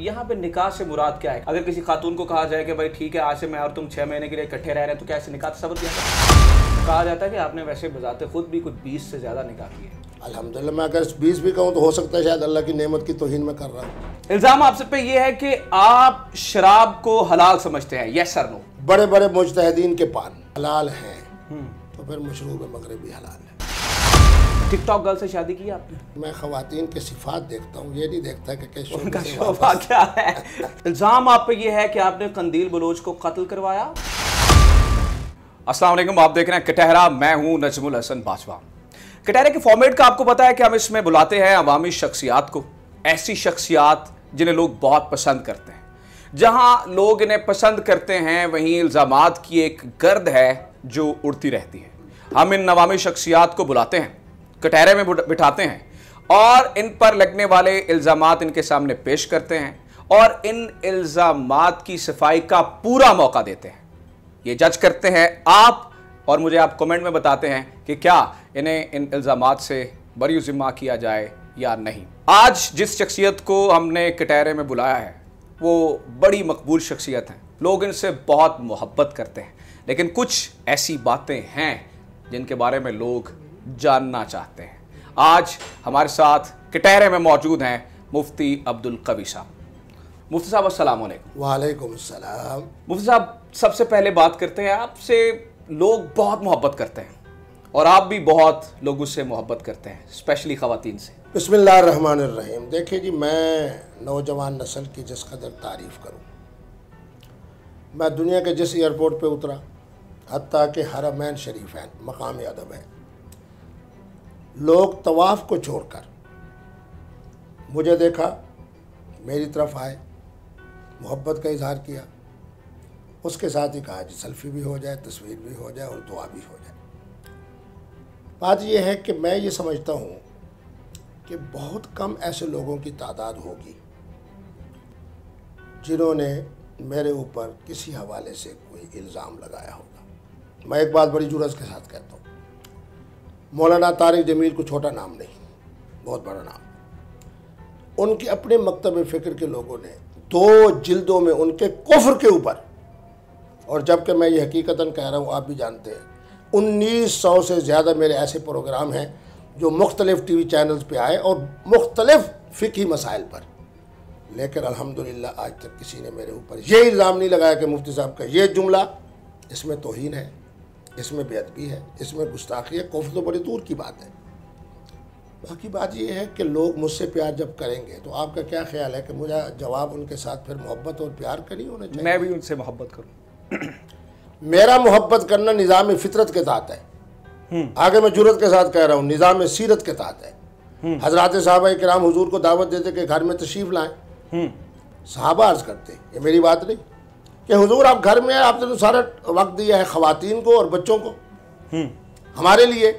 यहाँ पे निकाह से मुराद क्या है? अगर किसी खातून को कहा जाए कि भाई ठीक है आज से मैं और तुम 6 महीने के लिए इकट्ठे रह रहे हैं, तो क्या ऐसे निकाह सबूत किया जाता? कहा जाता है कि आपने वैसे बजाते खुद भी कुछ 20 से ज़्यादा निकाह किए। अल्हम्दुलिल्लाह, मैं अगर 20 भी कहूँ तो हो सकता है शायद अल्लाह की नेमत की तौहीन में कर रहा हूँ। इल्ज़ाम आप सब पे ये है कि आप शराब को हलाल समझते हैं, यस सर नो? बड़े बड़े मुजतहिदीन के पान हलाल हैं तो फिर मशरूब मगरिबी हलाल है। टिकटॉक गर्ल से शादी की आपने? मैं खवातीन के सिफात देखता हूँ, ये नहीं देखता कि उनका शोभा क्या है। इल्ज़ाम आप पे ये है कि आपने कंदील बलोच को कत्ल करवाया। अस्सलाम वालेकुम, आप देख रहे हैं कटहरा, मैं हूँ नजमुल हसन बाजवा। कटहरे के फॉर्मेट का आपको पता है कि हम इसमें बुलाते हैं अवामी शख्सियात को, ऐसी शख्सियात जिन्हें लोग बहुत पसंद करते हैं। जहाँ लोग इन्हें पसंद करते हैं वहीं इल्ज़ामात की एक गर्द है जो उड़ती रहती है। हम इन अवामी शख्सियात को बुलाते हैं, कटहरे में बिठाते हैं और इन पर लगने वाले इल्ज़ामात इनके सामने पेश करते हैं और इन इल्ज़ामात की सफाई का पूरा मौका देते हैं। ये जज करते हैं आप और मुझे आप कमेंट में बताते हैं कि क्या इन्हें इन इल्ज़ामात से बरी ज़िम्मा किया जाए या नहीं। आज जिस शख्सियत को हमने कटहरे में बुलाया है वो बड़ी मकबूल शख्सियत है, लोग इनसे बहुत मोहब्बत करते हैं, लेकिन कुछ ऐसी बातें हैं जिनके बारे में लोग जानना चाहते हैं। आज हमारे साथ कटहरे में मौजूद हैं मुफ्ती अब्दुल कवी साहब। मुफ्ती साहब अस्सलाम वालेकुम। वालेकुम अस्सलाम। मुफ्ती साहब, सबसे पहले बात करते हैं आपसे, लोग बहुत मोहब्बत करते हैं और आप भी बहुत लोगों से मोहब्बत करते हैं, स्पेशली ख़वातीन से। बिस्मिल्लाह रहमान रहीम। देखिए जी, मैं नौजवान नस्ल की जिस कदर तारीफ़ करूँ, मैं दुनिया के जिस एयरपोर्ट पर उतरा, हत्ता कि हरमैन शरीफैन मकाम अदब है, लोग तवाफ़ को छोड़कर मुझे देखा, मेरी तरफ आए, मोहब्बत का इजहार किया, उसके साथ ही कहा जी सेल्फी भी हो जाए, तस्वीर भी हो जाए और दुआ भी हो जाए। बात यह है कि मैं ये समझता हूँ कि बहुत कम ऐसे लोगों की तादाद होगी जिन्होंने मेरे ऊपर किसी हवाले से कोई इल्ज़ाम लगाया होगा। मैं एक बात बड़ी जुर्रत के साथ कहता हूँ, मौलाना तारिक जमील को छोटा नाम नहीं, बहुत बड़ा नाम। उनके अपने मकतब फ़िक्र के लोगों ने 2 जिल्दों में उनके कुफ्र के ऊपर, और जबकि मैं ये हकीकतन कह रहा हूँ, आप भी जानते हैं, 1900 से ज़्यादा मेरे ऐसे प्रोग्राम हैं जो मुख्तलिफ़ टी वी चैनल्स पर आए और मुख्तलिफ़ फ़िक़ही मसाइल पर, लेकिन अल्हम्दुलिल्लाह आज तक किसी ने मेरे ऊपर ये इल्ज़ाम नहीं लगाया कि मुफ्ती साहब का ये जुमला, इसमें तौहीन है, इसमें बेअदबी है, इसमें गुस्ताखी है। कुफ्र तो बड़ी दूर की बात है। बाकी बात यह है कि लोग मुझसे प्यार जब करेंगे तो आपका क्या ख्याल है कि मुझे जवाब उनके साथ फिर मोहब्बत और प्यार करी होना चाहिए? मैं भी उनसे मोहब्बत करूँ। मेरा मोहब्बत करना निज़ाम फितरत के तहत है। आगे मैं जुर्रत के साथ कह रहा हूँ, निज़ाम सीरत के तहत है। हजरात साहबा किराम हुजूर को दावत देते कि घर में तशरीफ़ लाएँ, साहबा अर्ज़ करते, ये मेरी बात नहीं कि हुजूर आप घर में हैं, आपने तो सारा वक्त दिया है ख़वातीन को और बच्चों को हमारे लिए।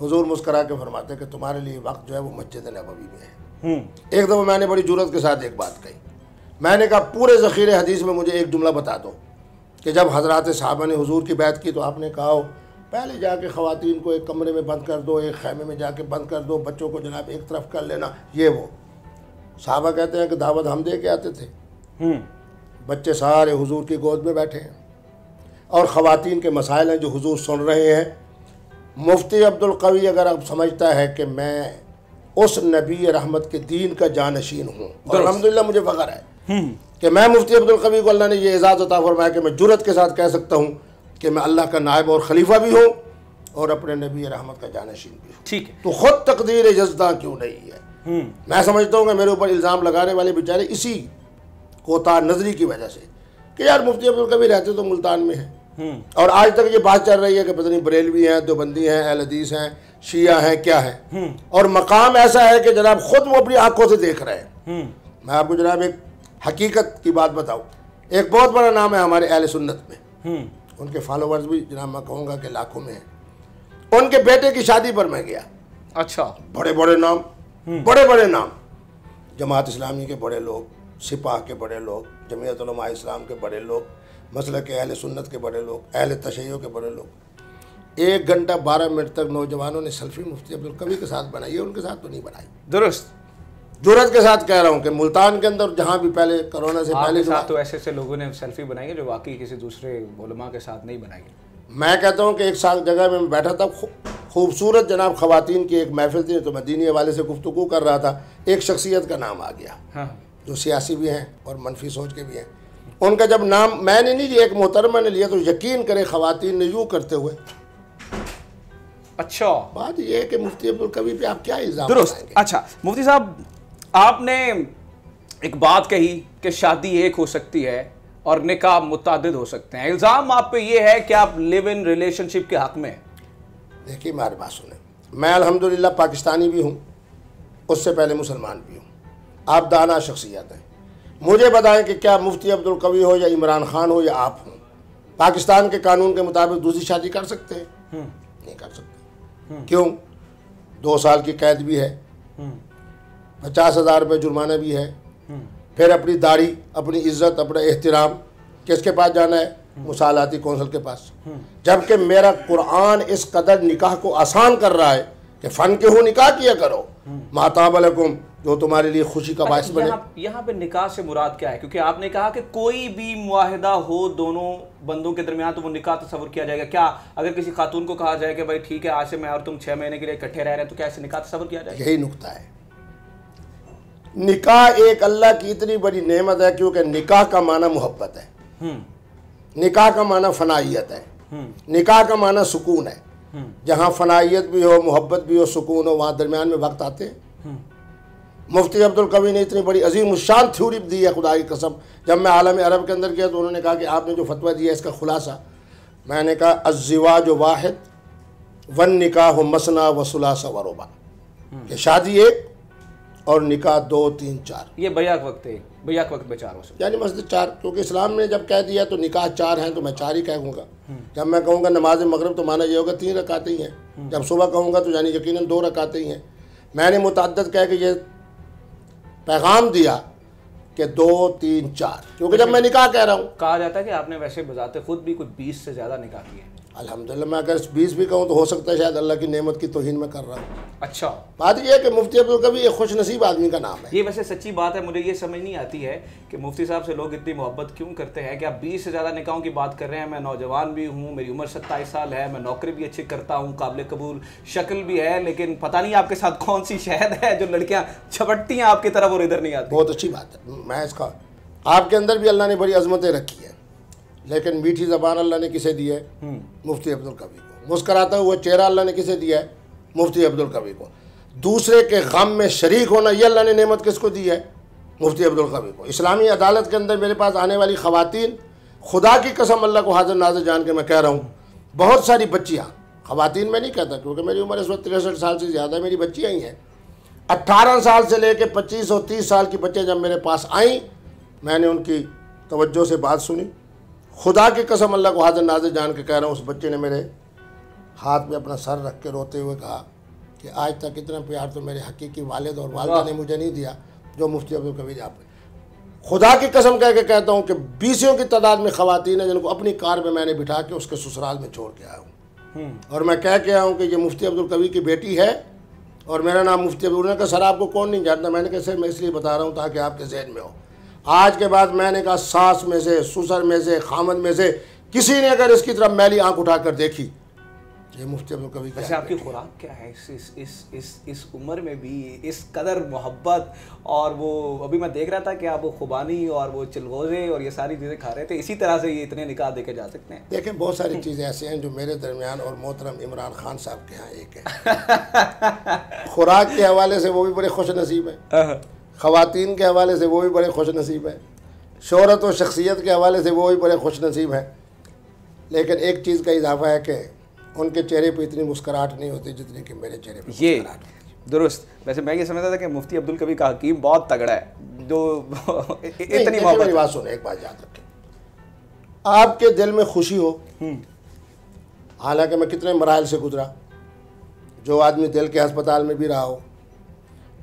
हुजूर मुस्करा के फरमाते कि तुम्हारे लिए वक्त जो है वो मस्जिद नबवी में है। एक दफ़ा मैंने बड़ी जुर्रत के साथ एक बात कही, मैंने कहा पूरे ज़ख़ीरे हदीस में मुझे एक जुमला बता दो कि जब हज़रात साहबा ने हुजूर की बैत की तो आपने कहा हो पहले जाके ख़वातीन को एक कमरे में बंद कर दो, एक खैमे में जाके बंद कर दो, बच्चों को जनाब एक तरफ कर लेना, ये वो। साहबा कहते हैं कि दावत हम दे के आते थे, बच्चे सारे हुजूर की गोद में बैठे हैं और ख़वातीन के मसाइल हैं जो हुजूर सुन रहे हैं। मुफ्ती अब्दुल क़वी अगर आप समझता है कि मैं उस नबी रहमत के दीन का जानशीन हूँ, और अल्हम्दुलिल्लाह मुझे फ़ख्र है कि मैं मुफ्ती अब्दुल क़वी को अल्लाह ने ये एजाज़ अता फरमाया कि मैं जुर्रत के साथ कह सकता हूँ कि मैं अल्लाह का नायब और खलीफा भी हूँ और अपने नबी रहमत का जानशीन भी हूँ। ठीक है, तो ख़ुद तकदीर यज़दा क्यों नहीं है? मैं समझता हूँ कि मेरे ऊपर इल्ज़ाम लगाने वाले बेचारे इसी कोता नजरी की वजह से कि यार मुफ्ती अब्दुल कभी रहते तो मुल्तान में है और आज तक ये बात चल रही है कि पता नहीं बरेलवी हैं, देओबंदी हैं, अहल हदीस हैं, शिया हैं, क्या है, और मकाम ऐसा है कि जनाब खुद वो अपनी आंखों से देख रहे हैं। मैं आपको जनाब एक हकीकत की बात बताऊँ, एक बहुत बड़ा नाम है हमारे अहल सुन्नत में, उनके फॉलोवर्स भी जनाब मैं कहूँगा कि लाखों में हैं। उनके बेटे की शादी पर मैं गया। अच्छा, बड़े बड़े नाम, बड़े बड़े नाम, जमात इस्लामी के बड़े लोग, सिपाह के बड़े लोग, जमीयत उलमा इस्लाम के बड़े लोग, मसलक के अहल सुन्नत के बड़े लोग, अहल तशय्यो के बड़े लोग। 1 घंटा 12 मिनट तक नौजवानों ने सेल्फी मुफ्ती अब्दुल कवी के साथ बनाई है, उनके साथ तो नहीं बनाई। दुरुस्त जुर्रत के साथ कह रहा हूँ कि मुल्तान के अंदर जहाँ भी पहले कोरोना से पहले साथ तो ऐसे ऐसे लोगों ने सेल्फी बनाई है जो वाकई किसी दूसरे उलमा के साथ नहीं बनाई। मैं कहता हूँ कि एक साल जगह में बैठा था, खूबसूरत जनाब ख़वातीन की एक महफिल थी, तो मैं दीनी हवाले से गुफ्तगू कर रहा था, एक शख्सियत का नाम आ गया। हाँ। जो सियासी भी हैं और मनफी सोच के भी हैं, उनका जब नाम मैंने नहीं लिया, एक मोहतरमा ने लिया, तो यकीन करें ख़वातीन ने यूँ करते हुए। अच्छा, बात यह है कि मुफ्ती अब्दुल कवी पे आप क्या इल्ज़ाम लगाएंगे? अच्छा मुफ्ती साहब, आपने एक बात कही कि शादी एक हो सकती है और निकाह मुतादिद हो सकते हैं। इल्ज़ाम आप पे ये है कि आप लिव इन रिलेशनशिप के हक़ में। देखिए मेरे बात सुने, मैं अल्हम्दुलिल्लाह पाकिस्तानी भी हूँ, उससे पहले मुसलमान भी हूँ। आप दाना शख्सियत हैं, मुझे बताएं कि क्या मुफ्ती अब्दुल कवी हो या इमरान खान हो या आप हो, पाकिस्तान के कानून के मुताबिक दूसरी शादी कर सकते हैं? नहीं कर सकते। क्यों? 2 साल की कैद भी है, 50,000 रुपये जुर्माना भी है। फिर अपनी दाढ़ी, अपनी इज्जत, अपना एहतराम किसके पास जाना है? मुसालाती कौंसल के पास। जबकि मेरा कुरान इस कदर निकाह को आसान कर रहा है कि फन के हो निकाह किया करो, माताबलकुम, जो तुम्हारे लिए खुशी का बायस बने। यहाँ पे निकाह से मुराद क्या है? क्योंकि आपने कहा कि कोई भी मुआहिदा हो दोनों बंदों के दरमियान, तो वो निकाह तस्वर किया जाएगा। क्या अगर किसी खातून को कहा जाए कि भाई ठीक है आज से मैं और तुम 6 महीने के लिए इकट्ठे रह रहे हैं, तो क्या ऐसे निकाह तस्वर किया जाएगा? यही नुकता है। निकाह एक अल्लाह की इतनी बड़ी नेमत है, क्योंकि निकाह का माना मोहब्बत है, निकाह का माना फनाइयत है, निकाह का माना सुकून है। जहाँ फनाइयत भी हो, मोहब्बत भी हो, सुकून हो, वहाँ दरमियान में वक्त आते हैं। मुफ्ती अब्दुल कवी ने इतनी बड़ी अजीम शान थ्योरी दी है, खुदा की कसम। जब मैं आलम अरब के अंदर गया तो उन्होंने कहा कि आपने जो फतवा दिया इसका खुलासा, मैंने कहा अज़्ज़िवाज वाहिद वन निकाह मसना व सुलासा व रुबा, कि शादी एक और निकाह 2, 3, 4। ये बैयाक वक्त है, बैयाक वक्त में 4 हो सकते, यानी मस्जिद 4, क्योंकि इस्लाम ने जब कह दिया तो निकाह 4 हैं तो मैं 4 ही कहूँगा। जब मैं कहूँगा नमाज मगरब तो माना ये होगा 3 रकाते ही हैं, जब सुबह कहूँगा तो यानी यकीनन 2 रकाते ही हैं। मैंने मुतअद्दिद कह के ये पैगाम दिया कि 2, 3, 4, क्योंकि जब मैं निकाह कह रहा हूँ। कहा जाता है कि आपने वैसे बजाते खुद भी कुछ 20 से ज़्यादा निकाह किए। अल्हम्दुलिल्लाह, मैं अगर 20 भी कहूँ तो हो सकता है शायद अल्लाह की नेमत की तौहीन में कर रहा हूँ। अच्छा, बात यह है कि मुफ्ती अब्दुल कवी एक खुश नसीब आदमी का नाम है। ये वैसे सच्ची बात है, मुझे ये समझ नहीं आती है कि मुफ्ती साहब से लोग इतनी मोहब्बत क्यों करते हैं कि आप 20 से ज़्यादा निकाहों की बात कर रहे हैं। मैं नौजवान भी हूँ, मेरी उम्र 27 साल है, मैं नौकरी भी अच्छी करता हूँ, काबिल कबूल शक्ल भी है, लेकिन पता नहीं आपके साथ कौन सी शहद है जो लड़कियाँ छपटती हैं आपकी तरफ और इधर नहीं आती। बहुत अच्छी बात है, मैं इसका आपके अंदर भी अल्लाह ने बड़ी अजमतें रखी है, लेकिन मीठी ज़बान अल्लाह ने किसे दी है? मुफ्ती अब्दुल कवी को। मुस्कराता हुआ चेहरा अल्लाह ने किसे दिया है? मुफ्ती अब्दुल कवी को। दूसरे के गम में शरीक होना, यह अल्लाह ने नेमत किसको दी है? मुफ्ती अब्दुल कवी को। इस्लामी अदालत के अंदर मेरे पास आने वाली ख़वातीन, खुदा की कसम अल्लाह को हाजिर नाजिर जान के मैं कह रहा हूँ, बहुत सारी बच्चियाँ, ख़वातीन मैं नहीं कहता क्योंकि मेरी उम्र इस वक्त 63 साल से ज़्यादा है, मेरी बच्चियाँ ही हैं, 18 साल से लेकर 25 और 30 साल की बच्चियाँ जब मेरे पास आईं, मैंने उनकी तवज्जो से बात सुनी। खुदा की कसम अल्लाह को हाजिर नाजिर जान के कह रहा हूँ, उस बच्चे ने मेरे हाथ में अपना सर रख के रोते हुए कहा कि आज तक इतना प्यार तो मेरे हकीकी वालिद और वालिदा ने मुझे नहीं दिया जो मुफ्ती अब्दुल कवी आप। खुदा की कसम कह के कहता हूँ कि 20 की तादाद में ख़वातीन हैं जिनको अपनी कार में मैंने बिठा के उसके ससुराल में छोड़ के आया हूँ, और मैं कह के आया हूँ कि ये मुफ्ती अब्दुल कवी की बेटी है और मेरा नाम मुफ्ती अब्दुल। उन्होंने कहा सर आपको कौन नहीं जानता। मैंने कहा सर मैं इसलिए बता रहा हूँ ताकि आपके जहन में हो। आज के बाद मैंने कहा सास में से, ससुर में से, खामन में से किसी ने अगर इसकी तरफ मैली आंख उठाकर देखी, ये मुफ्ती अब्दुल कवी। वैसे आपकी खुराक क्या है इस उम्र में भी इस कदर मोहब्बत? और वो अभी मैं देख रहा था कि आप वो खुबानी और वो चिलगोजे और ये सारी चीज़ें खा रहे थे, इसी तरह से ये इतने निकाह देखे जा सकते हैं? देखें, बहुत सारी चीज़ें ऐसी हैं जो मेरे दरमियान और मोहतरम इमरान खान साहब के यहाँ एक है। खुराक के हवाले से वो भी बड़े खुश नसीब हैं, ख़वातीन के हवाले से वो भी बड़े खुश नसीब हैं, शोहरत और शख्सियत के हवाले से वो भी बड़े खुश नसीब हैं। लेकिन एक चीज़ का इजाफा है कि उनके चेहरे पे इतनी मुस्कराहट नहीं होती जितनी कि मेरे चेहरे पे मुस्कराहट होती। दुरुस्त। वैसे मैं ये समझता था कि मुफ्ती अब्दुल कवी का हकीम बहुत तगड़ा है जो इतनी बात सुने। एक बात याद रखें, आपके दिल में खुशी हो, हालांकि मैं कितने मराहल से गुजरा, जो आदमी दिल के अस्पताल में भी रहा हो,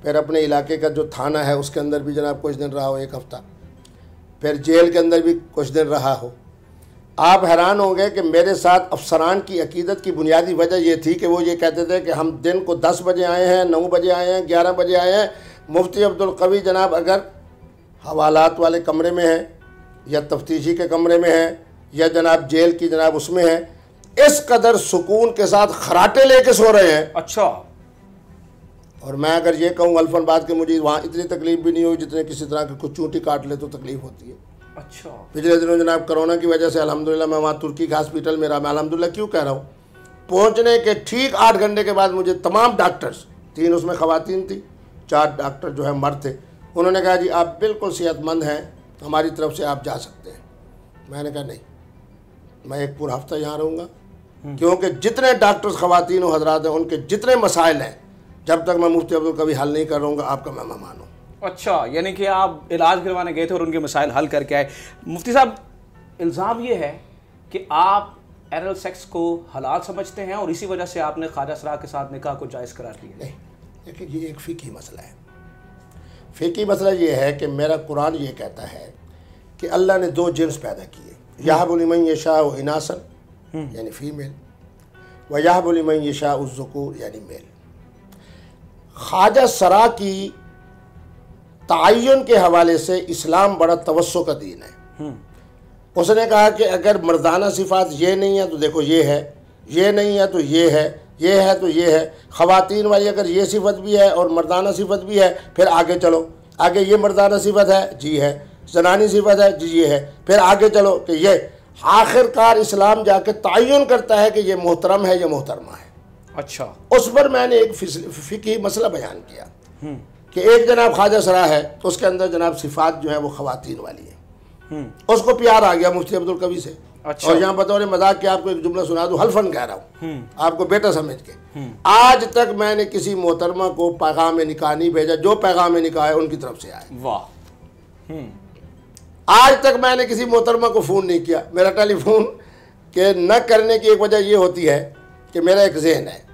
फिर अपने इलाके का जो थाना है उसके अंदर भी जनाब कुछ दिन रहा हो, 1 हफ़्ता, फिर जेल के अंदर भी कुछ दिन रहा हो। आप हैरान होंगे कि मेरे साथ अफसरान की अकीदत की बुनियादी वजह यह थी कि वो ये कहते थे कि हम दिन को 10 बजे आए हैं, 9 बजे आए हैं, 11 बजे आए हैं, मुफ्ती अब्दुल क़वी जनाब अगर हवालात वाले कमरे में हैं या तफ्तीशी के कमरे में हैं या जनाब जेल की जनाब उसमें हैं, इस कदर सुकून के साथ खराटे लेके सो रहे हैं। अच्छा, और मैं अगर ये कहूँ अल्फन बाद के मुझे वहाँ इतनी तकलीफ भी नहीं हुई जितने किसी तरह की कुछ चूंटी काट ले तो तकलीफ होती है। अच्छा, पिछले दिनों जनाब कोरोना की वजह से अल्हम्दुलिल्लाह मैं वहाँ तुर्की का हॉस्पिटल मेरा, मैं अल्हम्दुलिल्लाह क्यों कह रहा हूँ, पहुँचने के ठीक 8 घंटे के बाद मुझे तमाम डॉक्टर्स, 3 उसमें खवातीन थी, 4 डॉक्टर जो है मर्द थे, उन्होंने कहा जी आप बिल्कुल सेहतमंद हैं, हमारी तरफ से आप जा सकते हैं। मैंने कहा नहीं, मैं एक पूरा हफ्ता यहाँ रहूँगा, क्योंकि जितने डॉक्टर्स खवातीन और हजरात हैं उनके जितने मसाइल हैं, जब तक मैं मुफ्ती अब्दुल क़वी हल नहीं कर रहूँगा आपका मैं मेहमान हूँ। अच्छा, यानी कि आप इलाज करवाने गए थे और उनके मसाइल हल करके आए। मुफ्ती साहब, इल्ज़ाम ये है कि आप एरल सेक्स को हलाल समझते हैं और इसी वजह से आपने ख्वाजा सरा के साथ निकाह को जायज़ करार दिया। नहीं, देखिए ये एक फ़िक़ी मसला है। फ़िक़ी मसला ये है कि मेरा कुरान ये कहता है कि अल्लाह ने 2 जिन्स पैदा किए, याहबुलिमन यशाअ व इनासन यानी फ़ीमेल व याहबुलिमन यशाअ ज़ुकूर यानी मेल। ख्वाजा सरा की तआयन के हवाले से इस्लाम बड़ा तवस्सो का दीन है। उसने कहा कि अगर मर्दाना सिफात ये नहीं है तो देखो ये है, ये नहीं है तो ये है, ये है तो ये है, ख़वातीन वाली अगर ये सिफत भी है और मर्दाना सिफत भी है, फिर आगे चलो, आगे ये मर्दाना सिफत है जी है, जनानी सिफत है जी ये है, फिर आगे चलो कि ये आखिरकार इस्लाम जाके तयन करता है कि ये मोहतरम है, ये मोहतरमा है। अच्छा, उस पर मैंने एक फ़िक़ही मसला बयान किया कि एक जनाब ख्वाजा सरा है तो उसके अंदर जनाब सिफात जो है वो ख़वातीन वाली है, उसको प्यार आ गया मुफ्ती अब्दुल क़वी से। अच्छा, और यहाँ बतौर मजाक के आपको एक जुमला सुना दूँ, हल्फन कह रहा हूँ आपको बेटा समझ के, आज तक मैंने किसी मोहतरमा को पैगाम निकाह नहीं भेजा, जो पैगाम निकाह है उनकी तरफ से आया। वाह, आज तक मैंने किसी मोहतरमा को फ़ोन नहीं किया। मेरा टेलीफोन के न करने की एक वजह ये होती है कि मेरा एक जहन है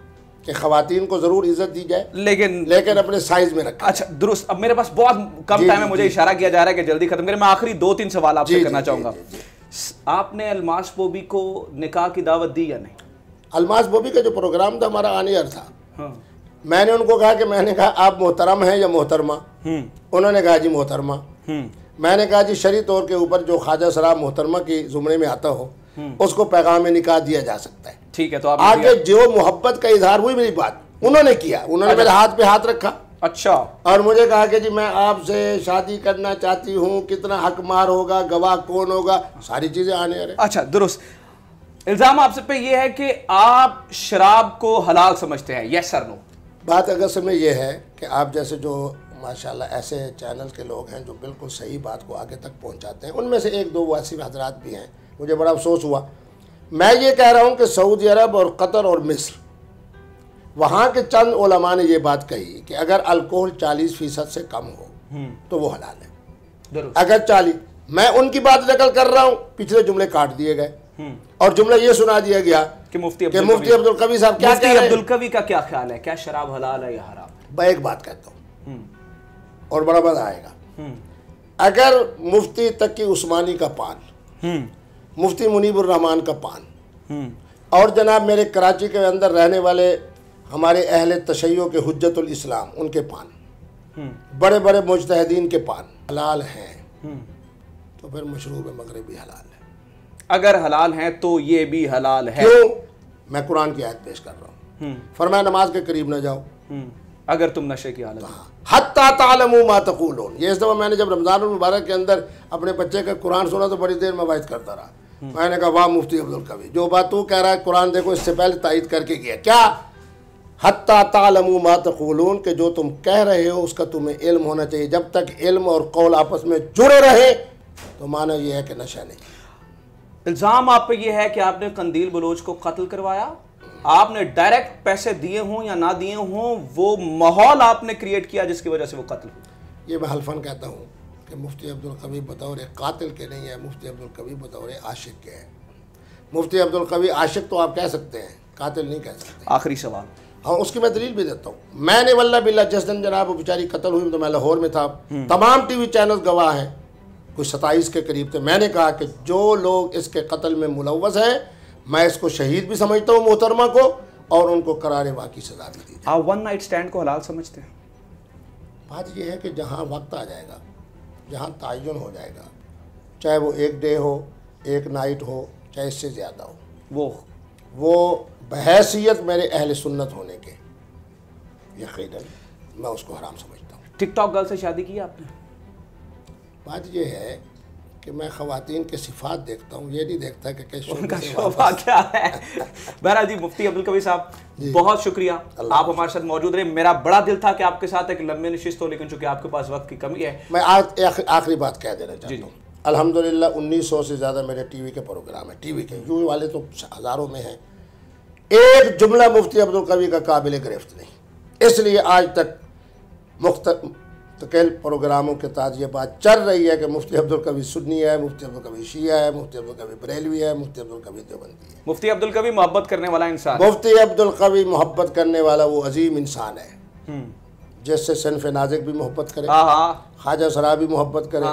कि ख़वातीन को ज़रूर इज़्ज़त दी जाए, लेकिन अपने साइज़ में रखें। अच्छा, दुरुस्त। अब मेरे पास बहुत कम टाइम है, मुझे इशारा किया जा रहा है कि जल्दी ख़त्म करें। मैं आखिरी 2-3 सवाल आपसे करना चाहूँगा। आपने अल्मास बॉबी को निकाह की दावत दी या नहीं? अल्मास बॉबी का जो प्रोग्राम था हमारा आनियर था। हाँ। मैंने उनको कहा कि मैंने कहा आप मोहतरम हैं या मोहतरमा? उन्होंने कहा जी मोहतरमा। मैंने कहा जी शरी तौर के ऊपर जो ख्वाजा सरा मोहतरमा के ज़ुमरे में आता हो उसको पैगाम निकाह दिया जा सकता है। ठीक है, तो आप आगे जो मोहब्बत का इजहार हुई मेरी बात उन्होंने किया, उन्होंने मेरे हाथ पे हाथ रखा। अच्छा, और मुझे कहा कि जी मैं आपसे शादी करना चाहती हूँ, कितना हक मार होगा, गवाह कौन होगा, सारी चीजें आने आ रही। अच्छा, दुरुस्त। इल्जाम आपसे पे ये है कि आप शराब को हलाल समझते हैं, यस सर नो? बात अगर समय यह है कि आप जैसे जो माशाल्लाह ऐसे चैनल के लोग हैं जो बिल्कुल सही बात को आगे तक पहुँचाते हैं, उनमें से 1-2 वासी हजरात भी हैं, मुझे बड़ा अफसोस हुआ। मैं ये कह रहा हूँ कि सऊदी अरब और कतर और मिस्र, वहाँ के चंद उलमा ने ये बात कही कि अगर अल्कोहल 40% से कम हो तो वो हलाल है। अगर 40, मैं उनकी बात नकल कर रहा हूँ, पिछले जुमले काट दिए गए और जुमला ये सुना दिया गया कि मुफ्ती अब्दुल क़वी साहब क्या कह रहे हैं। मुफ्ती अब्दुल क़वी का क्या ख्याल है, क्या शराब हलाल है या हराम? मैं एक बात कहता हूँ और बड़ा मजा आएगा, अगर मुफ्ती तकी उस्मानी का पान, मुफ्ती मुनीबुर रहमान का पान और जनाब मेरे कराची के अंदर रहने वाले हमारे अहले तशय्यो के हुज्जतुल इस्लाम उनके पान, बड़े बड़े मुजतहिदीन के पान हलाल हैं, तो फिर मशरूब मगरिबी हलाल है। अगर हलाल हैं तो ये भी हलाल है। क्यों? मैं कुरान की आयत पेश कर रहा हूँ, फरमाया नमाज के करीब ना जाओ अगर तुम नशे की हालत। हाँ, हत्ता तालमू मा तक़ूलून। ये इस दफ़ा मैंने जब रमज़ान मुबारक के अंदर अपने बच्चे का कुरान सुना तो बड़ी देर में वाइज करता रहा। मैंने कहा वाह मुफ्ती अब्दुल क़वी, जो बात तू कह रहा है कुरान देखो इससे पहले तायद करके गया। क्या? हत्ता तालमू मा तक़ूलून, के जो तुम कह रहे हो उसका तुम्हें इल्म होना चाहिए। जब तक इल्म और कौल आपस में जुड़े रहे तो माना यह है कि नशा नहीं। इल्ज़ाम आप पर यह है कि आपने कंदील बलोच को कत्ल करवाया, आपने डायरेक्ट पैसे दिए हों या ना दिए हों, वो माहौल आपने क्रिएट किया जिसकी वजह से वो कत्ल हुआ। ये मैं हल्फन कहता हूँ कि मुफ्ती अब्दुल क़वी बतौर कातिल के नहीं है, मुफ्ती अब्दुल क़वी बतौर आशिक के हैं। मुफ्ती अब्दुल क़वी आशिक तो आप कह सकते हैं, कातिल नहीं कह सकते। आखिरी सवाल। हाँ, उसकी मैं दलील भी देता हूँ। मैंने वल्लाह बिल्लाह जिस दिन जनाब बेचारी कत्ल हुई तो मैं लाहौर में था, तमाम TV चैनल गवाह हैं, कुछ 27 के करीब थे। मैंने कहा कि जो लोग इसके कत्ल में मुलव्वस हैं मैं इसको शहीद भी समझता हूँ मोहतरमा को, और उनको करारे वाक़ी सजा भी दी। आप 1 नाइट स्टैंड को हलाल समझते हैं? बात यह है कि जहाँ वक्त आ जाएगा, जहाँ तायन हो जाएगा, चाहे वो एक डे हो, एक नाइट हो, चाहे इससे ज़्यादा हो, वो बहैसियत मेरे अहल सुन्नत होने के यकीनन मैं उसको हराम समझता हूँ। टिकटॉक गर्ल से शादी की आपने? बात ये है कि मैं ख़वातीन के सिफात देखता हूँ, ये नहीं देखता कि उनका शोभा क्या है। बहरहाल जी मुफ्ती अब्दुल कवी साहब बहुत शुक्रिया, आप हमारे साथ मौजूद रहे। मेरा बड़ा दिल था कि आपके साथ एक लंबे नशिस्त हो, लेकिन चूंकि आपके पास वक्त की कमी है, मैं आखिरी बात कह देना चाहता हूँ। अल्हम्दुलिल्लाह 1900 से ज़्यादा मेरे टीवी के प्रोग्राम है, टीवी के यूँ वाले तो हज़ारों में हैं। एक जुमला मुफ्ती अब्दुल कवी का काबिल गिरफ्त नहीं, इसलिए आज तक मुख्तलिफ प्रोग्रामों के तहत ये बात चल रही है कि मुफ्ती अब्दुल कवी सुन्नी है, मुफ्ती अब्दुल कवी शिया है, मुफ्ती अब्दुल कवी बरेलवी है, मुफ्ती अब्दुल कवी देवबंदी है। मुफ्ती अब्दुल कवी मोहब्बत करने वाला इंसान, मुफ्ती अब्दुल कवी मोहब्बत करने वाला वो अजीम इंसान है जिससे सिनफ नाज़िक भी मोहब्बत करे, ख्वाजा सरा भी मोहब्बत करे,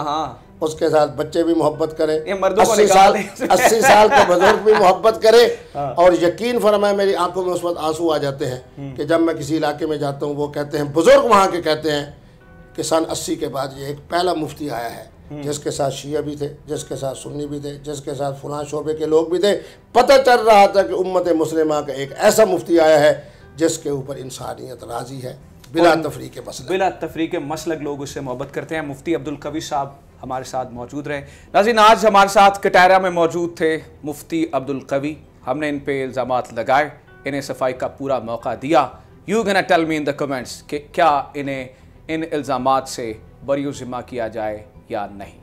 उसके साथ बच्चे भी मोहब्बत करें, 80 साल का बुजुर्ग भी मोहब्बत करे। और यकीन फरमाए मेरी आंखों में उस वक्त आंसू आ जाते हैं कि जब मैं किसी इलाके में जाता हूँ, वो कहते हैं, बुजुर्ग वहाँ के कहते हैं कि सन 80 के बाद ये एक पहला मुफ्ती आया है जिसके साथ शिया भी थे, जिसके साथ सुन्नी भी थे, जिसके साथ फलां शोबे के लोग भी थे। पता चल रहा था कि उम्मत मुस्लिमा का एक ऐसा मुफ्ती आया है जिसके ऊपर इंसानियत राजी है, बिला तफरीक मसलक लोग उससे मोहब्बत करते हैं। मुफ्ती अब्दुल कवी साहब हमारे साथ मौजूद रहे। नाज़रीन, आज हमारे साथ कटारा में मौजूद थे मुफ्ती अब्दुल कवी। हमने इन पे इल्ज़ामात लगाए, इन्हें सफाई का पूरा मौका दिया। You can tell me in the comments कि क्या इन्हें इन इल्ज़ामात से बरी ज़िम्मा किया जाए या नहीं।